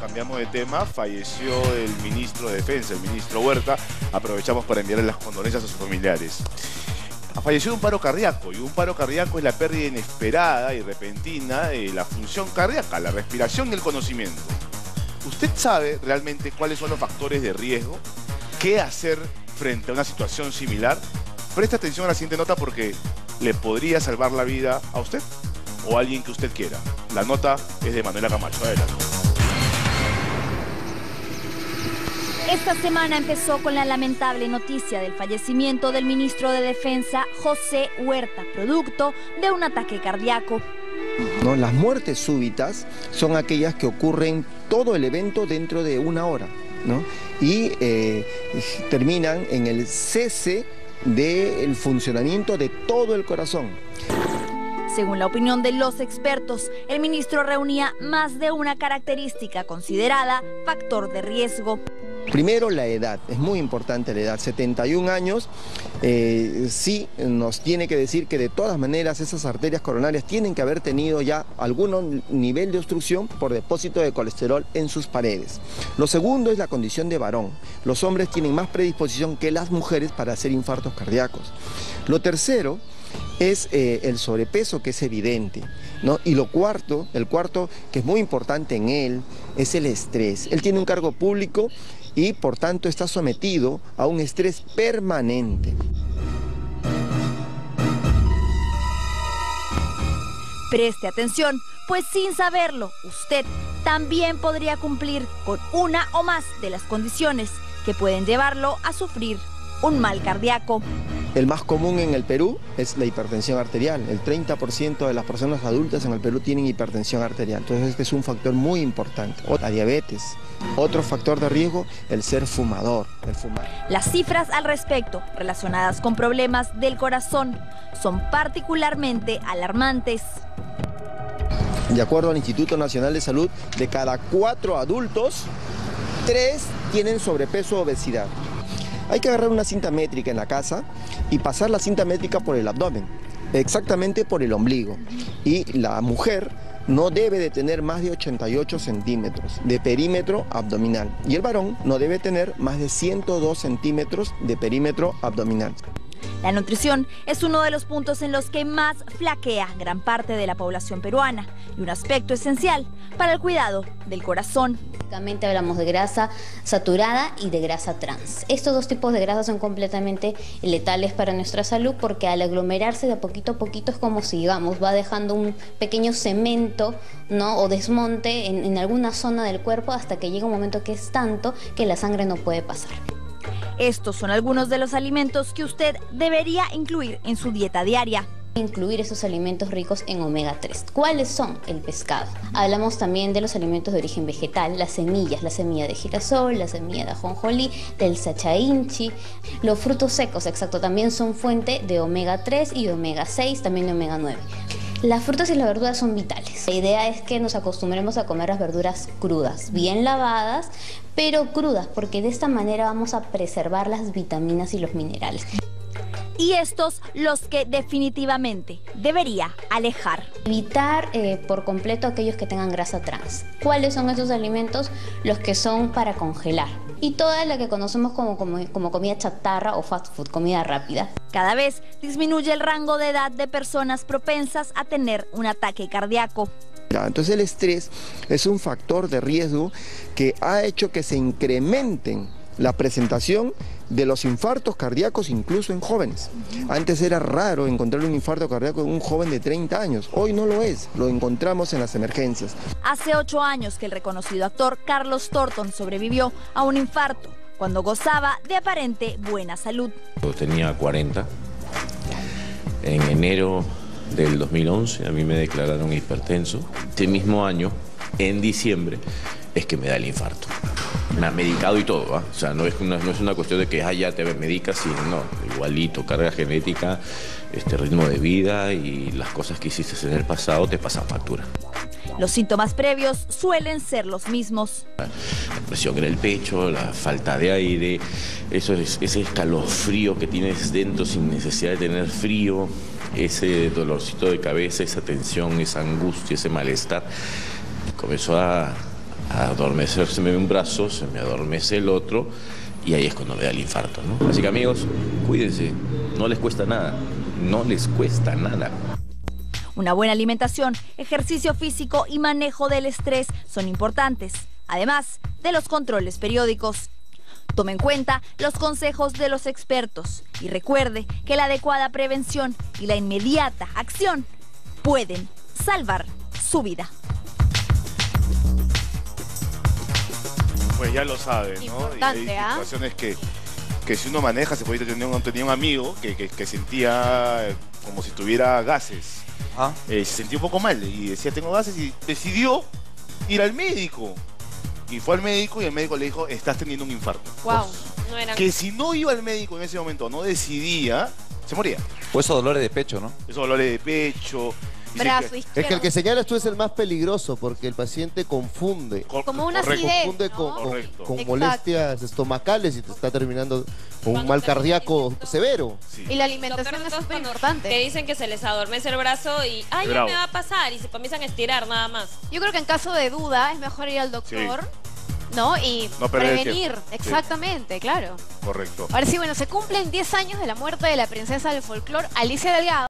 Cambiamos de tema, falleció el ministro de Defensa, el ministro Huerta. Aprovechamos para enviarle las condolencias a sus familiares. Falleció de un paro cardíaco, y un paro cardíaco es la pérdida inesperada y repentina de la función cardíaca, la respiración y el conocimiento. ¿Usted sabe realmente cuáles son los factores de riesgo? ¿Qué hacer frente a una situación similar? Presta atención a la siguiente nota porque le podría salvar la vida a usted o a alguien que usted quiera. La nota es de Manuela Camacho. Adelante. Esta semana empezó con la lamentable noticia del fallecimiento del ministro de Defensa, José Huerta, producto de un ataque cardíaco. No, las muertes súbitas son aquellas que ocurren todo el evento dentro de una hora, ¿no? Y terminan en el cese del funcionamiento de todo el corazón. Según la opinión de los expertos, el ministro reunía más de una característica considerada factor de riesgo. Primero, la edad, es muy importante la edad, 71 años, sí nos tiene que decir que de todas maneras esas arterias coronarias tienen que haber tenido ya algún nivel de obstrucción por depósito de colesterol en sus paredes. Lo segundo es la condición de varón, los hombres tienen más predisposición que las mujeres para hacer infartos cardíacos. Lo tercero es el sobrepeso, que es evidente, ¿no? Y lo cuarto, el cuarto que es muy importante en él, es el estrés. Él tiene un cargo público y por tanto está sometido a un estrés permanente. Preste atención, pues sin saberlo, usted también podría cumplir con una o más de las condiciones que pueden llevarlo a sufrir un mal cardíaco. El más común en el Perú es la hipertensión arterial. El 30% de las personas adultas en el Perú tienen hipertensión arterial. Entonces este es un factor muy importante. La diabetes. Otro factor de riesgo, el ser fumador. Las cifras al respecto, relacionadas con problemas del corazón, son particularmente alarmantes. De acuerdo al Instituto Nacional de Salud, de cada 4 adultos, 3 tienen sobrepeso o obesidad. Hay que agarrar una cinta métrica en la casa y pasar la cinta métrica por el abdomen, exactamente por el ombligo. Y la mujer no debe de tener más de 88 centímetros de perímetro abdominal. Y el varón no debe tener más de 102 centímetros de perímetro abdominal. La nutrición es uno de los puntos en los que más flaquea gran parte de la población peruana y un aspecto esencial para el cuidado del corazón. Básicamente hablamos de grasa saturada y de grasa trans. Estos dos tipos de grasas son completamente letales para nuestra salud porque al aglomerarse de poquito a poquito es como si, digamos, va dejando un pequeño cemento, ¿no? O desmonte en alguna zona del cuerpo hasta que llega un momento que es tanto que la sangre no puede pasar. Estos son algunos de los alimentos que usted debería incluir en su dieta diaria. Incluir esos alimentos ricos en omega 3. ¿Cuáles son? El pescado. Hablamos también de los alimentos de origen vegetal, las semillas, la semilla de girasol, la semilla de ajonjolí, del sachainchi. Los frutos secos, exacto, también son fuente de omega 3 y omega 6, también de omega 9. Las frutas y las verduras son vitales. La idea es que nos acostumbremos a comer las verduras crudas, bien lavadas, pero crudas, porque de esta manera vamos a preservar las vitaminas y los minerales. Y estos los que definitivamente debería alejar. Evitar por completo aquellos que tengan grasa trans. ¿Cuáles son esos alimentos? Los que son para congelar. Y toda la que conocemos como comida chatarra o fast food, comida rápida. Cada vez disminuye el rango de edad de personas propensas a tener un ataque cardíaco. Entonces el estrés es un factor de riesgo que ha hecho que se incrementen la presentación de los infartos cardíacos incluso en jóvenes. Antes era raro encontrar un infarto cardíaco en un joven de 30 años, hoy no lo es, lo encontramos en las emergencias. Hace 8 años que el reconocido actor Carlos Thornton sobrevivió a un infarto cuando gozaba de aparente buena salud. Yo tenía 40, en enero del 2011 a mí me declararon hipertenso. Este mismo año, en diciembre, es que me da el infarto. Me ha medicado y todo, ¿eh? O sea, no es una cuestión de que ya te medicas, sino no, igualito, carga genética, ritmo de vida y las cosas que hiciste en el pasado te pasan factura. Los síntomas previos suelen ser los mismos. La presión en el pecho, la falta de aire, ese escalofrío que tienes dentro sin necesidad de tener frío, ese dolorcito de cabeza, esa tensión, esa angustia, ese malestar. Comenzó a adormecerse un brazo, se me adormece el otro, y ahí es cuando me da el infarto, ¿no? Así que, amigos, cuídense, no les cuesta nada, no les cuesta nada. Una buena alimentación, ejercicio físico y manejo del estrés son importantes, además de los controles periódicos. Tome en cuenta los consejos de los expertos y recuerde que la adecuada prevención y la inmediata acción pueden salvar su vida. Pues ya lo sabe, ¿no? Importante, y hay situaciones que si uno maneja, se puede tener un amigo que sentía como si tuviera gases. ¿Ah? Se sentía un poco mal y decía, tengo gases, y decidió ir al médico. Y fue al médico y el médico le dijo, estás teniendo un infarto. Wow, no era... Que si no iba al médico en ese momento, no decidía, se moría. O esos dolores de pecho, ¿no? Esos dolores de pecho. Brazo izquierdo. Es que el que señalas tú es el más peligroso porque el paciente confunde. Como una acidez, confunde, ¿no? con molestias estomacales y te está terminando con un mal cardíaco severo. Sí. Y la alimentación es súper importante. Te dicen que se les adormece el brazo y, ay, ya me va a pasar, y se comienzan a estirar nada más. Yo creo que en caso de duda es mejor ir al doctor. Sí. ¿No? Y no prevenir. Exactamente, sí. Claro. Correcto. Ahora sí, bueno, se cumplen 10 años de la muerte de la princesa del folclore, Alicia Delgado.